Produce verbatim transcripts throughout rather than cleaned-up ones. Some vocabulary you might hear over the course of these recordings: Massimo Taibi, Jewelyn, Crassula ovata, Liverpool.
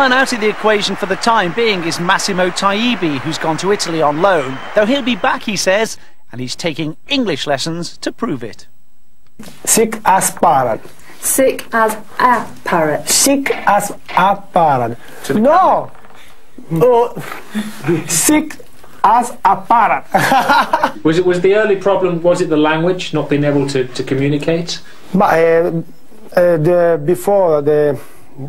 And out of the equation for the time being is Massimo Taibi, who's gone to Italy on loan, though he'll be back, he says, and he's taking English lessons to prove it. Sick as parrot. Sick as a parrot. Sick as a parrot. No! Uh, sick as a parrot. was it was the early problem, was it the language, not being able to, to communicate? But, uh, uh, the, before the...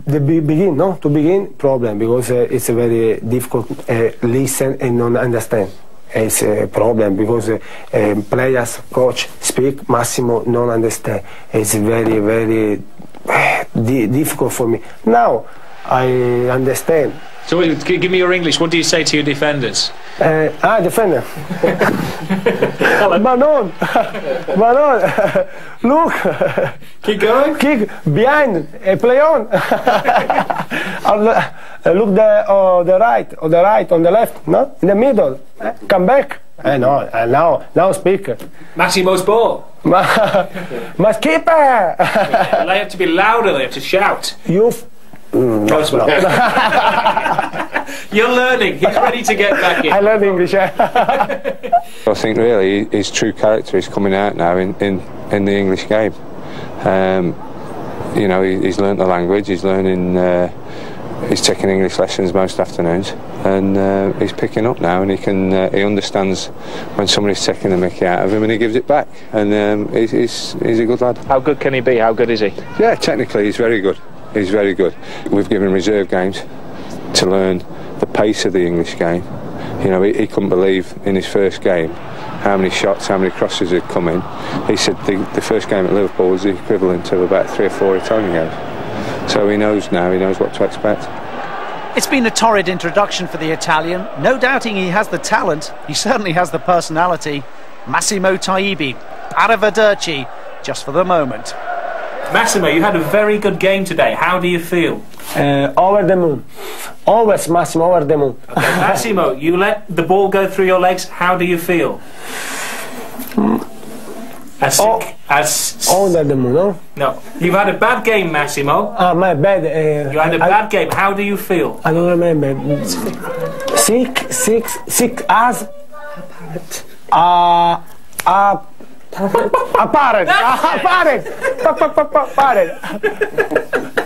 The begin, no, to begin problem, because uh, it's a very difficult uh, listen and non understand. It's a problem because uh, um, players, coach speak, Massimo non understand. It's very very di difficult for me. Now I understand. So wait, give me your English. What do you say to your defenders? Uh, ah, defender. Manon, Manon, look. Keep going. Kick behind. Uh, play on. uh, look the uh, the right, on the right, on the left. No, in the middle. Uh, come back. Uh, no, uh, now, now speak. Massimo's ball. Mas keeper. They have to be louder. They have to shout. You've. Mm, no, no. You're learning. He's ready to get back in. I learn English. I think really his true character is coming out now in in, in the English game. Um, you know, he, he's learnt the language. He's learning. Uh, he's taking English lessons most afternoons, and uh, he's picking up now. And he can. Uh, he understands when somebody's taking the mickey out of him, and he gives it back. And um, he's, he's he's a good lad. How good can he be? How good is he? Yeah, technically he's very good. He's very good. We've given reserve games to learn the pace of the English game. You know, he, he couldn't believe in his first game how many shots, how many crosses had come in. He said the, the first game at Liverpool was the equivalent of about three or four Italian games. So he knows now, he knows what to expect. It's been a torrid introduction for the Italian. No doubting he has the talent, he certainly has the personality. Massimo Taibi, Paravaderci, just for the moment. Massimo, you had a very good game today. How do you feel? Uh, over the moon. Always, Massimo, over the moon. Okay, Massimo, you let the ball go through your legs. How do you feel? Mm. As sick, as over the moon, no? No. You've had a bad game, Massimo. Ah, uh, my bad. Uh, you had a I, bad game. How do you feel? I don't remember. Sick, sick, sick as... A parrot. Uh, uh, A parrot! A parrot! A parrot!